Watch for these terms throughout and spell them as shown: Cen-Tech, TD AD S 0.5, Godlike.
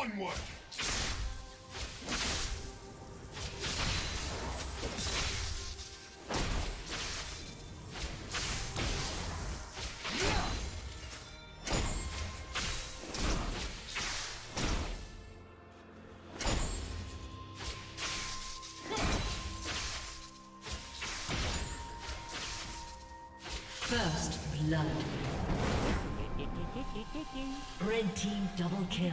Onward! First blood. Red team double kill.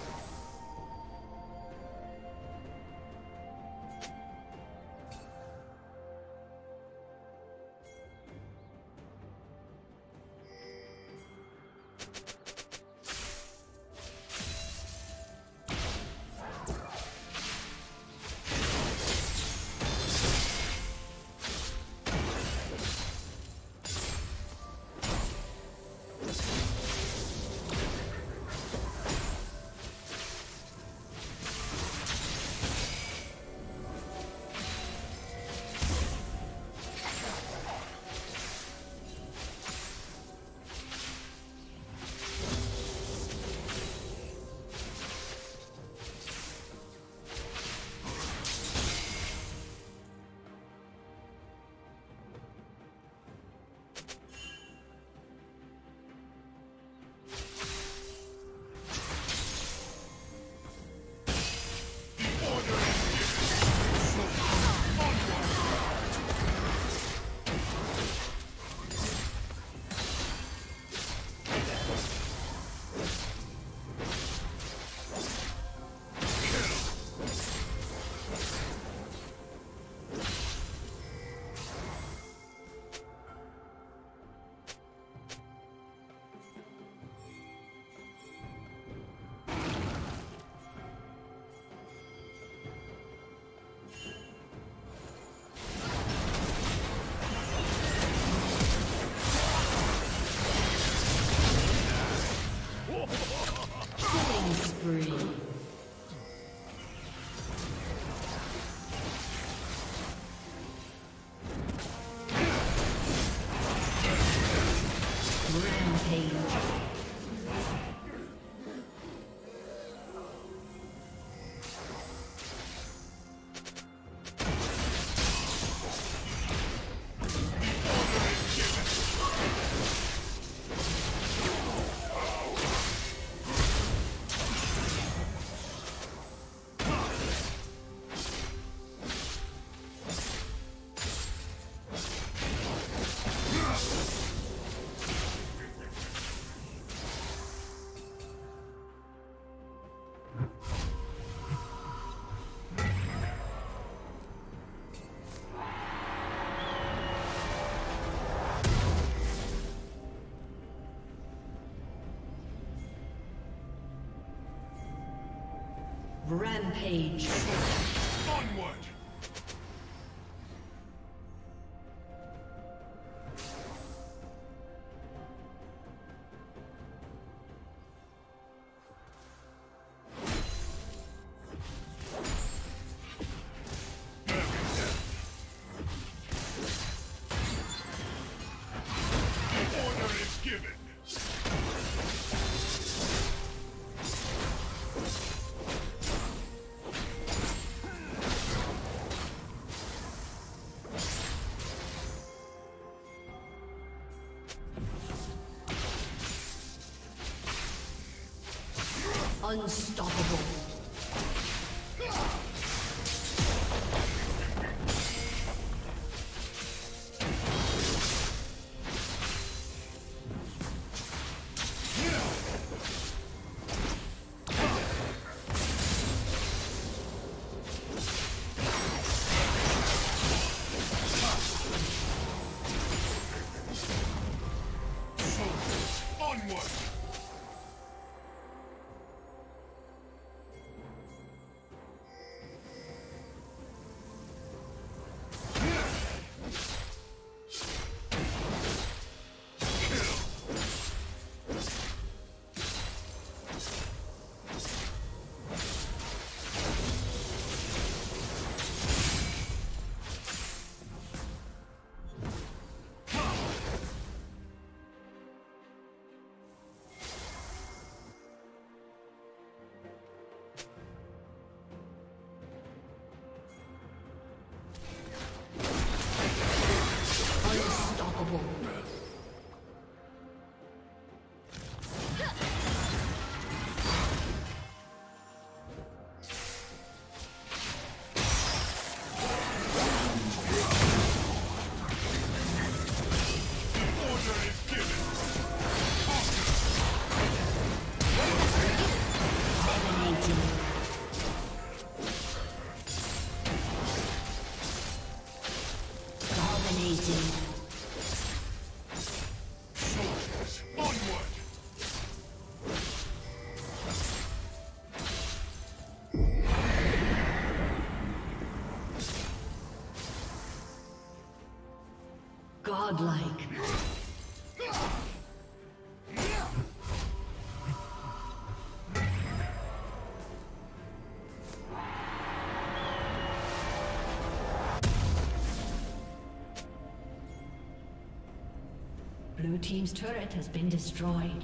Rampage. Rampage. Onward. Order is given. Unstoppable. Onward! Godlike. Blue team's turret has been destroyed.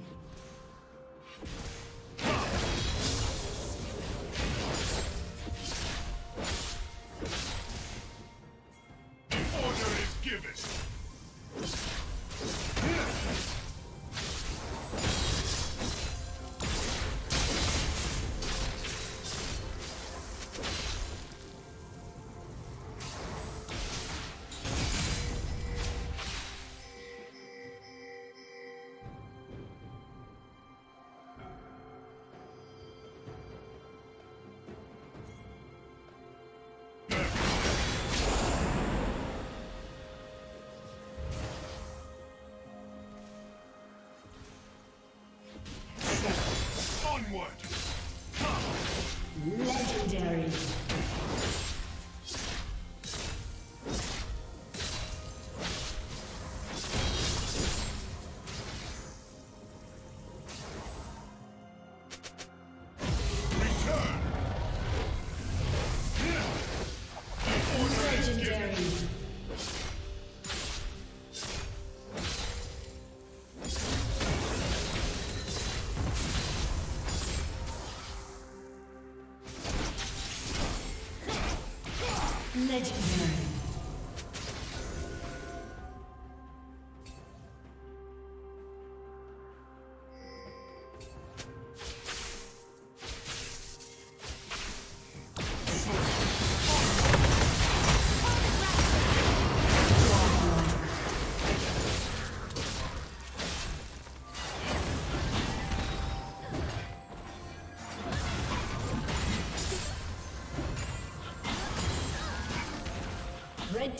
Legendary. Red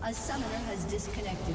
A summoner has disconnected.